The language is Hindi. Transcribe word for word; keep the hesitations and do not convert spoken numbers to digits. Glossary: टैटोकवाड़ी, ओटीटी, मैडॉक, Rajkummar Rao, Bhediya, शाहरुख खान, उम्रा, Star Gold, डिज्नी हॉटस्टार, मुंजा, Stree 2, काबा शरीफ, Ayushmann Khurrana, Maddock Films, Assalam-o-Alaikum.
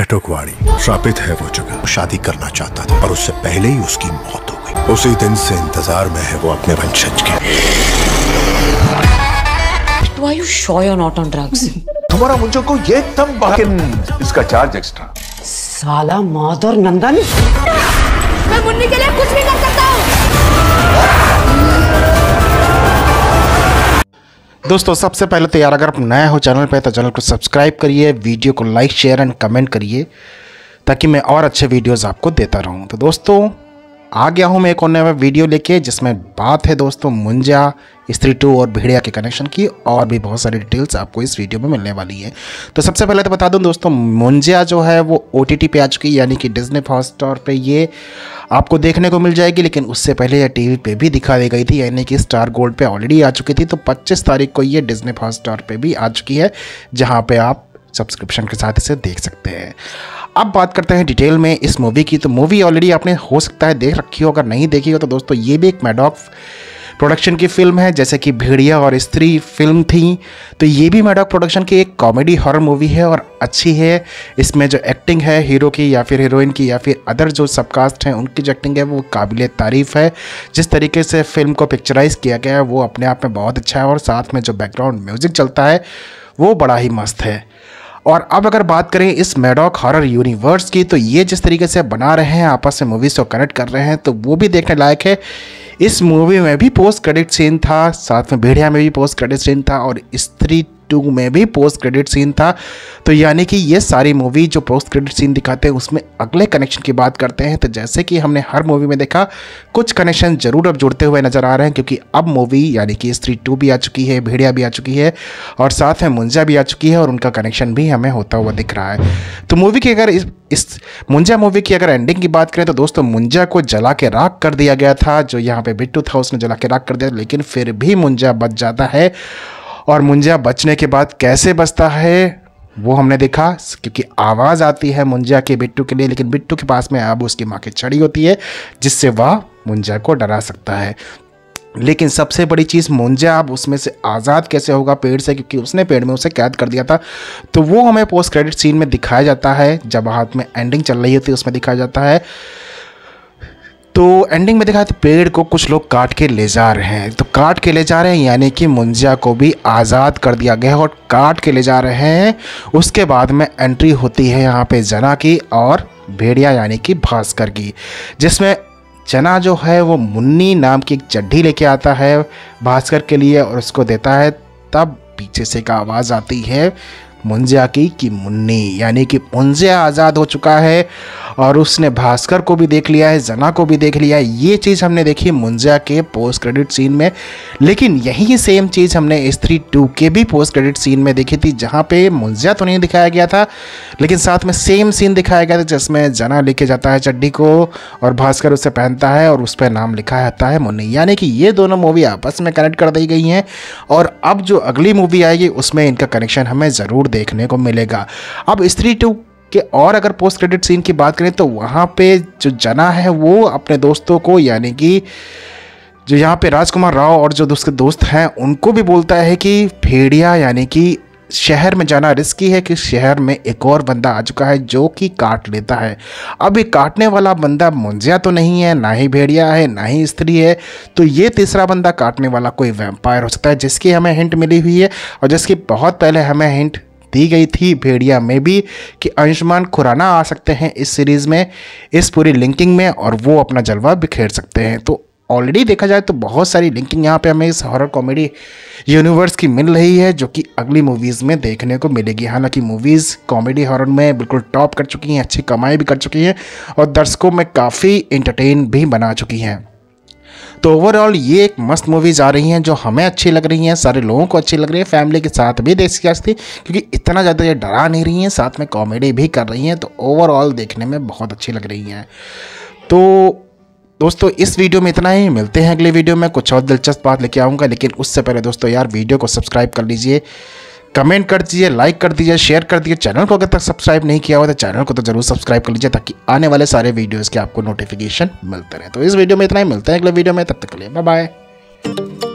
टैटोकवाड़ी श्रापित है वो जगह। शादी करना चाहता था पर उससे पहले ही उसकी मौत हो गई। उसी दिन से इंतजार में है वो अपने वंशज के। Why you sure you're not on drugs? तुम्हारा मुझे को ये तब बाकी इसका चार्ज एक्स्ट्रा। साला माद और नंदन। मैं मुन्नी के लिए कुछ भी कर सकता हूँ। दोस्तों सबसे पहले तो यार अगर आप नया हो चैनल पे तो चैनल को सब्सक्राइब करिए, वीडियो को लाइक शेयर एंड कमेंट करिए ताकि मैं और अच्छे वीडियोस आपको देता रहूँ। तो दोस्तों आ गया हूँ मैं एक और नया वीडियो लेके जिसमें बात है दोस्तों मुंजा, स्त्री टू और भेड़िया के कनेक्शन की और भी बहुत सारी डिटेल्स आपको इस वीडियो में मिलने वाली है। तो सबसे पहले तो बता दूं दोस्तों मुंजा जो है वो ओटीटी पे आ चुकी यानी कि डिज्नी हॉटस्टार पे ये आपको देखने को मिल जाएगी, लेकिन उससे पहले यह टीवी पे भी दिखा दी गई थी यानी कि स्टार गोल्ड पे ऑलरेडी आ चुकी थी। तो पच्चीस तारीख को ये डिज्नी हॉटस्टार पे भी आ चुकी है जहाँ पे आप सब्सक्रिप्शन के साथ इसे देख सकते हैं। अब बात करते हैं डिटेल में इस मूवी की। तो मूवी ऑलरेडी आपने हो सकता है देख रखी हो, अगर नहीं देखी हो तो दोस्तों ये भी एक मैडॉक प्रोडक्शन की फिल्म है। जैसे कि भेड़िया और स्त्री फिल्म थी तो ये भी मैडॉक प्रोडक्शन की एक कॉमेडी हॉरर मूवी है और अच्छी है। इसमें जो एक्टिंग है हीरो की या फिर हीरोइन की या फिर अदर जो सबकास्ट हैं उनकी जो एक्टिंग है वो काबिल तारीफ़ है। जिस तरीके से फिल्म को पिक्चराइज़ किया गया है वो अपने आप में बहुत अच्छा है और साथ में जो बैकग्राउंड म्यूजिक चलता है वो बड़ा ही मस्त है। और अब अगर बात करें इस मैडॉक हॉरर यूनिवर्स की तो ये जिस तरीके से बना रहे हैं, आपस में मूवीज़ को कनेक्ट कर रहे हैं तो वो भी देखने लायक है। इस मूवी में भी पोस्ट क्रेडिट सीन था, साथ में भेड़िया में भी पोस्ट क्रेडिट सीन था और स्त्री टू में भी पोस्ट क्रेडिट सीन था। तो यानी कि ये सारी मूवी जो पोस्ट क्रेडिट सीन दिखाते हैं उसमें अगले कनेक्शन की बात करते हैं। तो जैसे कि हमने हर मूवी में देखा कुछ कनेक्शन जरूर अब जुड़ते हुए नज़र आ रहे हैं क्योंकि अब मूवी यानी कि स्त्री टू भी आ चुकी है, भेड़िया भी आ चुकी है और साथ में मुंजा भी आ चुकी है और उनका कनेक्शन भी हमें होता हुआ दिख रहा है। तो मूवी की अगर इस, इस मुंजा मूवी की अगर एंडिंग की बात करें तो दोस्तों मुंजा को जला के राख कर दिया गया था। जो यहाँ पर बिट्टू था उसने जला के राख कर दिया, लेकिन फिर भी मुंजा बच जाता है और मुंजा बचने के बाद कैसे बचता है वो हमने देखा क्योंकि आवाज़ आती है मुंजा के बिट्टू के लिए, लेकिन बिट्टू के पास में अब उसकी माँ की छड़ी होती है जिससे वह मुंजा को डरा सकता है। लेकिन सबसे बड़ी चीज़ मुंजा अब उसमें से आज़ाद कैसे होगा पेड़ से, क्योंकि उसने पेड़ में उसे कैद कर दिया था। तो वो हमें पोस्ट क्रेडिट सीन में दिखाया जाता है जब हाथ में एंडिंग चल रही होती है उसमें दिखाया जाता है। तो एंडिंग में देखा तो पेड़ को कुछ लोग काट के ले जा रहे हैं, तो काट के ले जा रहे हैं यानी कि मुंजा को भी आज़ाद कर दिया गया है और काट के ले जा रहे हैं। उसके बाद में एंट्री होती है यहाँ पे जना की और भेड़िया यानी कि भास्कर की, जिसमें जना जो है वो मुन्नी नाम की एक चड्ढी लेके आता है भास्कर के लिए और उसको देता है। तब पीछे से एक आवाज़ आती है मुंजा की कि मुन्नी यानी कि मुंजा आज़ाद हो चुका है और उसने भास्कर को भी देख लिया है, जना को भी देख लिया है। ये चीज़ हमने देखी मुंजा के पोस्ट क्रेडिट सीन में, लेकिन यही सेम चीज़ हमने स्त्री टू के भी पोस्ट क्रेडिट सीन में देखी थी जहाँ पे मुंजा तो नहीं दिखाया गया था लेकिन साथ में सेम सीन दिखाया गया था जिसमें जना लेके जाता है चड्डी को और भास्कर उसे पहनता है और उस पर नाम लिखा जाता है मुन्नी। यानी कि ये दोनों मूवी आपस में कनेक्ट कर दी गई हैं और अब जो अगली मूवी आएगी उसमें इनका कनेक्शन हमें ज़रूर देखने को मिलेगा। अब स्त्री टू के और अगर पोस्ट क्रेडिट सीन की बात करें तो वहां पे जो जना है वो अपने दोस्तों को यानी कि जो यहाँ पे राजकुमार राव और जो उसके दोस्त हैं उनको भी बोलता है कि भेड़िया यानी कि शहर में जाना रिस्की है कि शहर में एक और बंदा आ चुका है जो कि काट लेता है। अब ये काटने वाला बंदा मुंजिया तो नहीं है, ना ही भेड़िया है, ना ही स्त्री है, तो ये तीसरा बंदा काटने वाला कोई वैम्पायर हो सकता है जिसकी हमें हिंट मिली हुई है और जिसकी बहुत पहले हमें हिंट दी गई थी भेड़िया में भी कि आयुष्मान खुराना आ सकते हैं इस सीरीज़ में, इस पूरी लिंकिंग में और वो अपना जलवा बिखेर सकते हैं। तो ऑलरेडी देखा जाए तो बहुत सारी लिंकिंग यहाँ पे हमें इस हॉरर कॉमेडी यूनिवर्स की मिल रही है जो कि अगली मूवीज़ में देखने को मिलेगी। हालांकि मूवीज़ कॉमेडी हॉरर में बिल्कुल टॉप कर चुकी हैं, अच्छी कमाई भी कर चुकी हैं और दर्शकों में काफ़ी इंटरटेन भी बना चुकी हैं। तो ओवरऑल ये एक मस्त मूवीज़ आ रही हैं जो हमें अच्छी लग रही हैं, सारे लोगों को अच्छी लग रही है, फैमिली के साथ भी देख सकती क्योंकि इतना ज़्यादा ये डरा नहीं रही हैं, साथ में कॉमेडी भी कर रही हैं। तो ओवरऑल देखने में बहुत अच्छी लग रही हैं। तो दोस्तों इस वीडियो में इतना ही, मिलते हैं अगले वीडियो में कुछ और दिलचस्प बात लेके आऊँगा। लेकिन उससे पहले दोस्तों यार वीडियो को सब्सक्राइब कर लीजिए, कमेंट कर दीजिए, लाइक कर दीजिए, शेयर कर दीजिए। चैनल को अगर तक सब्सक्राइब नहीं किया हुआ तो चैनल को तो जरूर सब्सक्राइब कर लीजिए ताकि आने वाले सारे वीडियोस के आपको नोटिफिकेशन मिलते रहे। तो इस वीडियो में इतना ही, मिलते हैं अगले वीडियो में, तब तक के लिए बाय बाय।